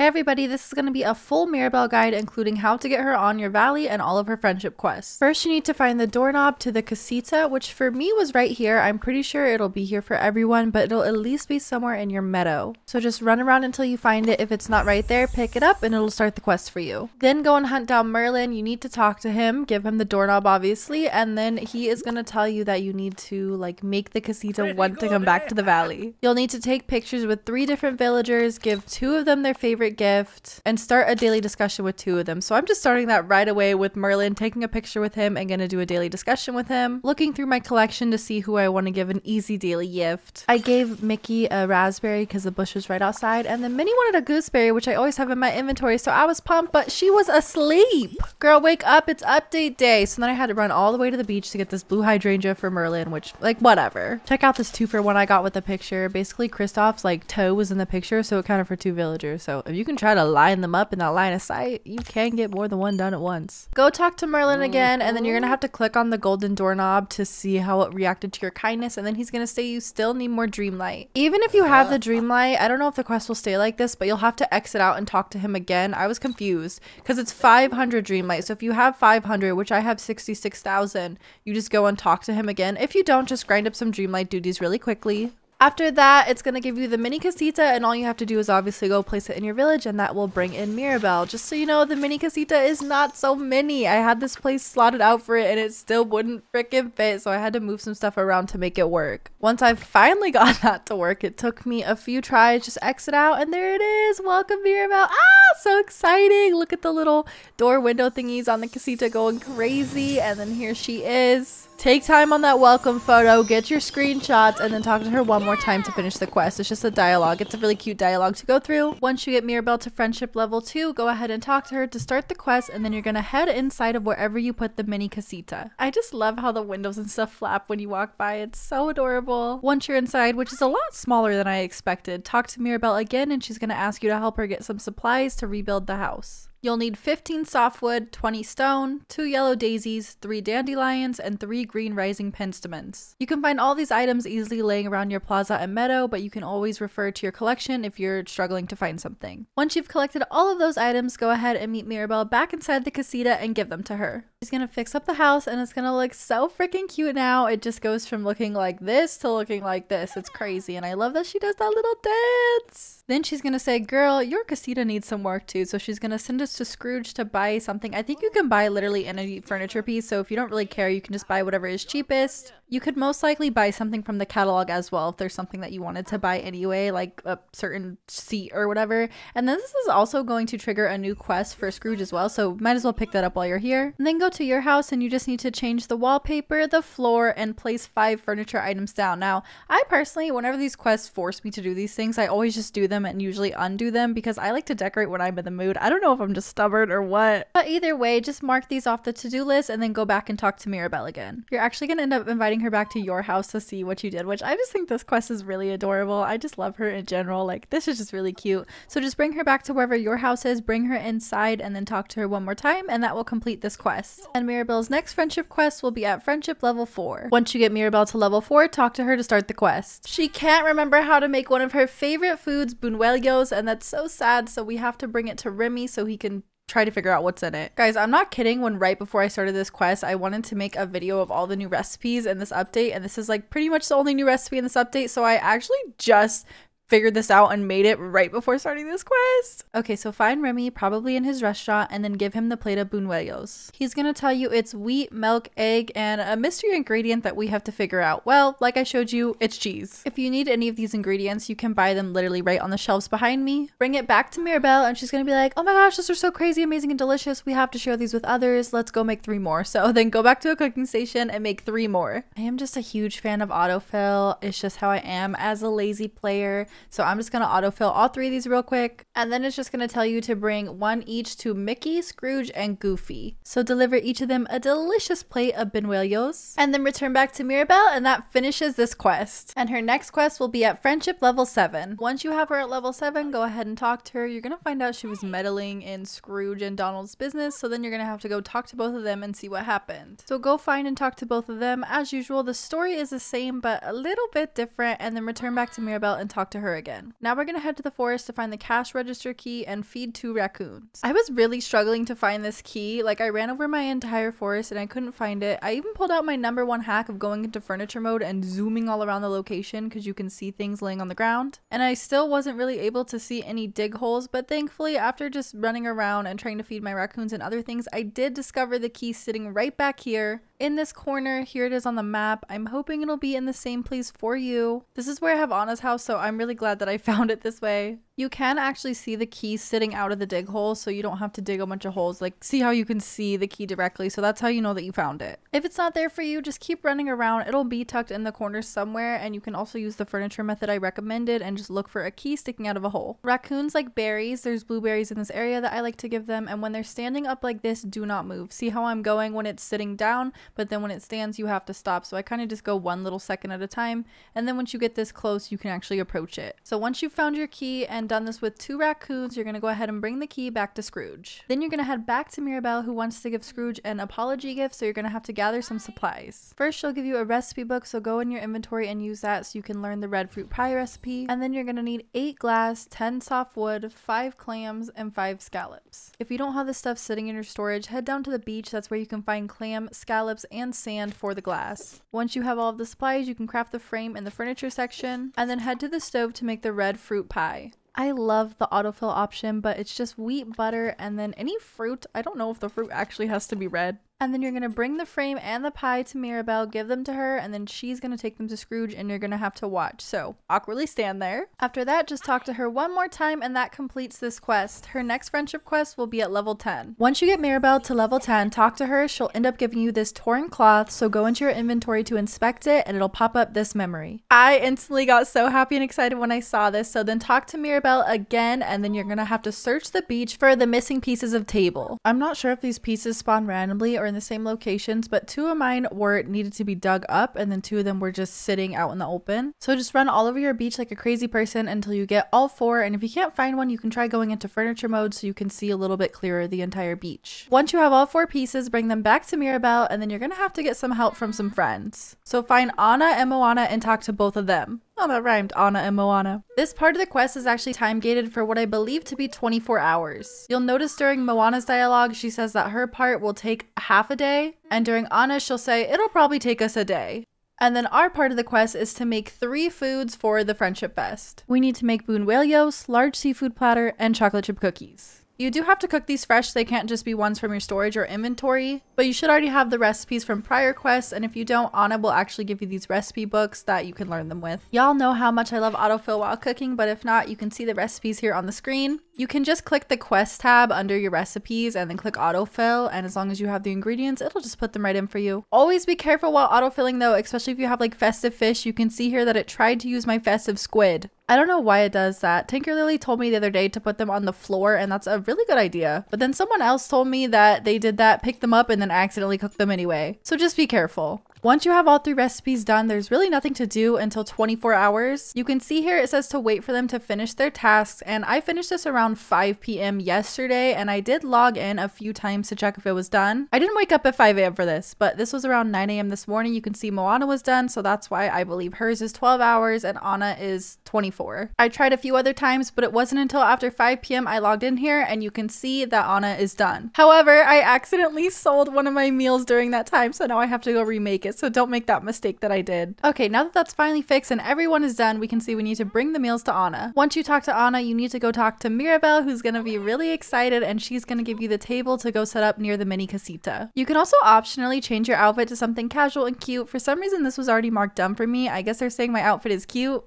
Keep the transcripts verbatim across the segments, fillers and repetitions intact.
Hey everybody, this is going to be a full Mirabel guide including how to get her on your valley and all of her friendship quests. First you need to find the doorknob to the Casita, which for me was right here. I'm pretty sure it'll be here for everyone, but it'll at least be somewhere in your meadow. So just run around until you find it. If it's not right there, pick it up and it'll start the quest for you. Then go and hunt down Merlin. You need to talk to him, give him the doorknob obviously, and then he is going to tell you that you need to like make the Casita want to come back to the valley. You'll need to take pictures with three different villagers, give two of them their favorite gift, and start a daily discussion with two of them. So I'm just starting that right away with Merlin, taking a picture with him and gonna do a daily discussion with him. Looking through my collection to see who I want to give an easy daily gift. I gave Mickey a raspberry because the bush was right outside, and then Minnie wanted a gooseberry, which I always have in my inventory, so I was pumped, but she was asleep. Girl, wake up, it's update day. So then I had to run all the way to the beach to get this blue hydrangea for Merlin, which like whatever. Check out this two for one I got with the picture. Basically Kristoff's like toe was in the picture, so it counted for two villagers. So if you You can try to line them up in that line of sight, you can get more than one done at once. Go talk to Merlin again, and then you're gonna have to click on the golden doorknob to see how it reacted to your kindness, and then he's gonna say you still need more dreamlight. Even if you have the dreamlight, I don't know if the quest will stay like this, but you'll have to exit out and talk to him again. I was confused because it's five hundred dreamlight, so if you have five hundred, which I have sixty-six thousand, you just go and talk to him again. If you don't, just grind up some dreamlight duties really quickly. After that, it's going to give you the mini Casita, and all you have to do is obviously go place it in your village, and that will bring in Mirabel. Just so you know, the mini Casita is not so mini. I had this place slotted out for it, and it still wouldn't freaking fit, so I had to move some stuff around to make it work. Once I finally got that to work, it took me a few tries. Just exit out, and there it is. Welcome, Mirabel. Ah, so exciting. Look at the little door window thingies on the Casita going crazy, and then here she is. Take time on that welcome photo, get your screenshots, and then talk to her one more time to finish the quest. It's just a dialogue. It's a really cute dialogue to go through. Once you get Mirabel to friendship level two, go ahead and talk to her to start the quest, and then you're gonna head inside of wherever you put the mini Casita. I just love how the windows and stuff flap when you walk by. It's so adorable. Once you're inside, which is a lot smaller than I expected, talk to Mirabel again, and she's gonna ask you to help her get some supplies to rebuild the house. You'll need fifteen softwood, twenty stone, two yellow daisies, three dandelions, and three green rising penstemons. You can find all these items easily laying around your plaza and meadow, but you can always refer to your collection if you're struggling to find something. Once you've collected all of those items, go ahead and meet Mirabel back inside the Casita and give them to her. She's gonna fix up the house, and it's gonna look so freaking cute now. It just goes from looking like this to looking like this. It's crazy, and I love that she does that little dance. Then she's gonna say, girl, your Casita needs some work too, so she's gonna send us to Scrooge to buy something. I think you can buy literally any furniture piece, so if you don't really care, you can just buy whatever is cheapest. You could most likely buy something from the catalog as well if there's something that you wanted to buy anyway, like a certain seat or whatever. And then this is also going to trigger a new quest for Scrooge as well, so might as well pick that up while you're here. And then go to your house, and you just need to change the wallpaper, the floor, and place five furniture items down. Now, I personally, whenever these quests force me to do these things, I always just do them and usually undo them because I like to decorate when I'm in the mood. I don't know if I'm just stubborn or what, but either way, just mark these off the to-do list and then go back and talk to Mirabel again. You're actually gonna end up inviting her back to your house to see what you did, which I just think this quest is really adorable. I just love her in general. Like, this is just really cute. So just bring her back to wherever your house is, bring her inside, and then talk to her one more time, and that will complete this quest. And Mirabel's next friendship quest will be at friendship level four. Once you get Mirabel to level four, talk to her to start the quest. She can't remember how to make one of her favorite foods, Buñuelos, and that's so sad, so we have to bring it to Remy so he can try to figure out what's in it. Guys, I'm not kidding when right before I started this quest, I wanted to make a video of all the new recipes in this update, and this is like pretty much the only new recipe in this update, so I actually just figured this out and made it right before starting this quest. Okay, so find Remy, probably in his restaurant, and then give him the plate of Buñuelos. He's gonna tell you it's wheat, milk, egg, and a mystery ingredient that we have to figure out. Well, like I showed you, it's cheese. If you need any of these ingredients, you can buy them literally right on the shelves behind me. Bring it back to Mirabel, and she's gonna be like, oh my gosh, those are so crazy, amazing, and delicious. We have to share these with others. Let's go make three more. So then go back to a cooking station and make three more. I am just a huge fan of autofill. It's just how I am as a lazy player. So I'm just going to autofill all three of these real quick. And then it's just going to tell you to bring one each to Mickey, Scrooge, and Goofy. So deliver each of them a delicious plate of Buñuelos. And then return back to Mirabel, and that finishes this quest. And her next quest will be at friendship level seven. Once you have her at level seven, go ahead and talk to her. You're going to find out she was meddling in Scrooge and Donald's business. So then you're going to have to go talk to both of them and see what happened. So go find and talk to both of them. As usual, the story is the same, but a little bit different. And then return back to Mirabel and talk to her her again. Now we're gonna head to the forest to find the cash register key and feed two raccoons. I was really struggling to find this key. Like, I ran over my entire forest and I couldn't find it. I even pulled out my number one hack of going into furniture mode and zooming all around the location because you can see things laying on the ground. And I still wasn't really able to see any dig holes, but thankfully after just running around and trying to feed my raccoons and other things, I did discover the key sitting right back here in this corner. Here it is on the map. I'm hoping it'll be in the same place for you. This is where I have Anna's house, so I'm really glad that I found it this way. You can actually see the key sitting out of the dig hole, so you don't have to dig a bunch of holes. Like, see how you can see the key directly, so that's how you know that you found it. If it's not there for you, just keep running around. It'll be tucked in the corner somewhere, and you can also use the furniture method I recommended and just look for a key sticking out of a hole. Raccoons like berries. There's blueberries in this area that I like to give them, and when they're standing up like this, do not move. See how I'm going when it's sitting down, but then when it stands, you have to stop. So I kind of just go one little second at a time, and then once you get this close, you can actually approach it. So once you've found your key and done this with two raccoons, you're gonna go ahead and bring the key back to Scrooge. Then you're gonna head back to Mirabel, who wants to give Scrooge an apology gift, so you're gonna have to gather some supplies. First, she'll give you a recipe book, so go in your inventory and use that so you can learn the red fruit pie recipe. And then you're gonna need eight glass, ten soft wood, five clams, and five scallops. If you don't have this stuff sitting in your storage, head down to the beach. That's where you can find clam, scallops, and sand for the glass. Once you have all of the supplies, you can craft the frame in the furniture section, and then head to the stove to make the red fruit pie. I love the autofill option, but it's just wheat, butter, and then any fruit. I don't know if the fruit actually has to be red. And then you're going to bring the frame and the pie to Mirabel, give them to her, and then she's going to take them to Scrooge, and you're going to have to watch. So awkwardly stand there. After that, just talk to her one more time, and that completes this quest. Her next friendship quest will be at level ten. Once you get Mirabel to level ten, talk to her. She'll end up giving you this torn cloth, so go into your inventory to inspect it, and it'll pop up this memory. I instantly got so happy and excited when I saw this, so then talk to Mirabel again, and then you're going to have to search the beach for the missing pieces of table. I'm not sure if these pieces spawn randomly or in the same locations, but two of mine were needed to be dug up, and then two of them were just sitting out in the open. So just run all over your beach like a crazy person until you get all four, and if you can't find one, you can try going into furniture mode so you can see a little bit clearer the entire beach. Once you have all four pieces, bring them back to Mirabel, and then you're gonna have to get some help from some friends. So find Anna and Moana and talk to both of them. Oh, that rhymed, Anna and Moana. This part of the quest is actually time gated for what I believe to be twenty-four hours. You'll notice during Moana's dialogue, she says that her part will take half a day, and during Anna, she'll say, it'll probably take us a day. And then our part of the quest is to make three foods for the Friendship Fest. We need to make Buñuelos, large seafood platter, and chocolate chip cookies. You do have to cook these fresh, they can't just be ones from your storage or inventory, but you should already have the recipes from prior quests, and if you don't, Anna will actually give you these recipe books that you can learn them with. Y'all know how much I love autofill while cooking, but if not, you can see the recipes here on the screen. You can just click the quest tab under your recipes and then click autofill, and as long as you have the ingredients, it'll just put them right in for you. Always be careful while autofilling though, especially if you have like festive fish. You can see here that it tried to use my festive squid. I don't know why it does that. Tinker Lily told me the other day to put them on the floor, and that's a really good idea. But then someone else told me that they did that, picked them up, and then accidentally cooked them anyway. So just be careful. Once you have all three recipes done, there's really nothing to do until twenty-four hours. You can see here it says to wait for them to finish their tasks, and I finished this around five p m yesterday, and I did log in a few times to check if it was done. I didn't wake up at five a m for this, but this was around nine a m this morning. You can see Moana was done, so that's why I believe hers is twelve hours and Anna is twenty-four. I tried a few other times, but it wasn't until after five p m I logged in here, and you can see that Anna is done. However, I accidentally sold one of my meals during that time, so now I have to go remake it. So don't make that mistake that I did. Okay, now that that's finally fixed and everyone is done, we can see we need to bring the meals to Anna. Once you talk to Anna, you need to go talk to Mirabel, who's gonna be really excited, and she's gonna give you the table to go set up near the mini casita. You can also optionally change your outfit to something casual and cute. For some reason, this was already marked dumb for me. I guess they're saying my outfit is cute,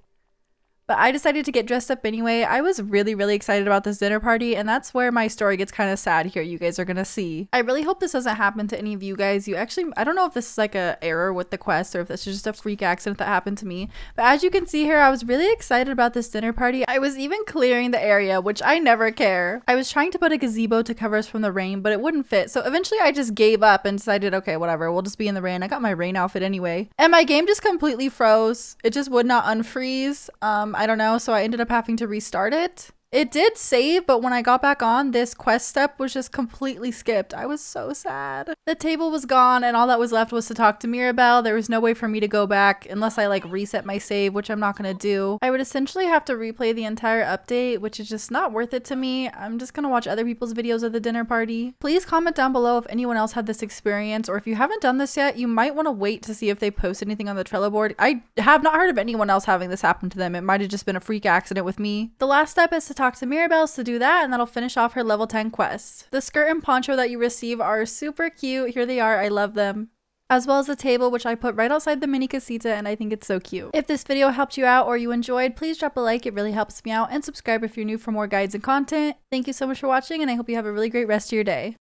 but I decided to get dressed up anyway. I was really, really excited about this dinner party, and that's where my story gets kind of sad here. You guys are gonna see. I really hope this doesn't happen to any of you guys. You actually, I don't know if this is like an error with the quest or if this is just a freak accident that happened to me. But as you can see here, I was really excited about this dinner party. I was even clearing the area, which I never care. I was trying to put a gazebo to cover us from the rain, but it wouldn't fit. So eventually I just gave up and decided, okay, whatever, we'll just be in the rain. I got my rain outfit anyway. And my game just completely froze. It just would not unfreeze. Um, I don't know, so I ended up having to restart it. It did save, but when I got back on, this quest step was just completely skipped. I was so sad. The table was gone and all that was left was to talk to Mirabel. There was no way for me to go back unless I like reset my save, which I'm not gonna do. I would essentially have to replay the entire update, which is just not worth it to me. I'm just gonna watch other people's videos of the dinner party. Please comment down below if anyone else had this experience, or if you haven't done this yet, you might wanna wait to see if they post anything on the Trello board. I have not heard of anyone else having this happen to them. It might've just been a freak accident with me. The last step is to talk Talk to Mirabel, so do that and that'll finish off her level ten quest. The skirt and poncho that you receive are super cute. Here they are, I love them. As well as the table, which I put right outside the mini casita, and I think it's so cute. If this video helped you out or you enjoyed, please drop a like, it really helps me out, and subscribe if you're new for more guides and content. Thank you so much for watching, and I hope you have a really great rest of your day.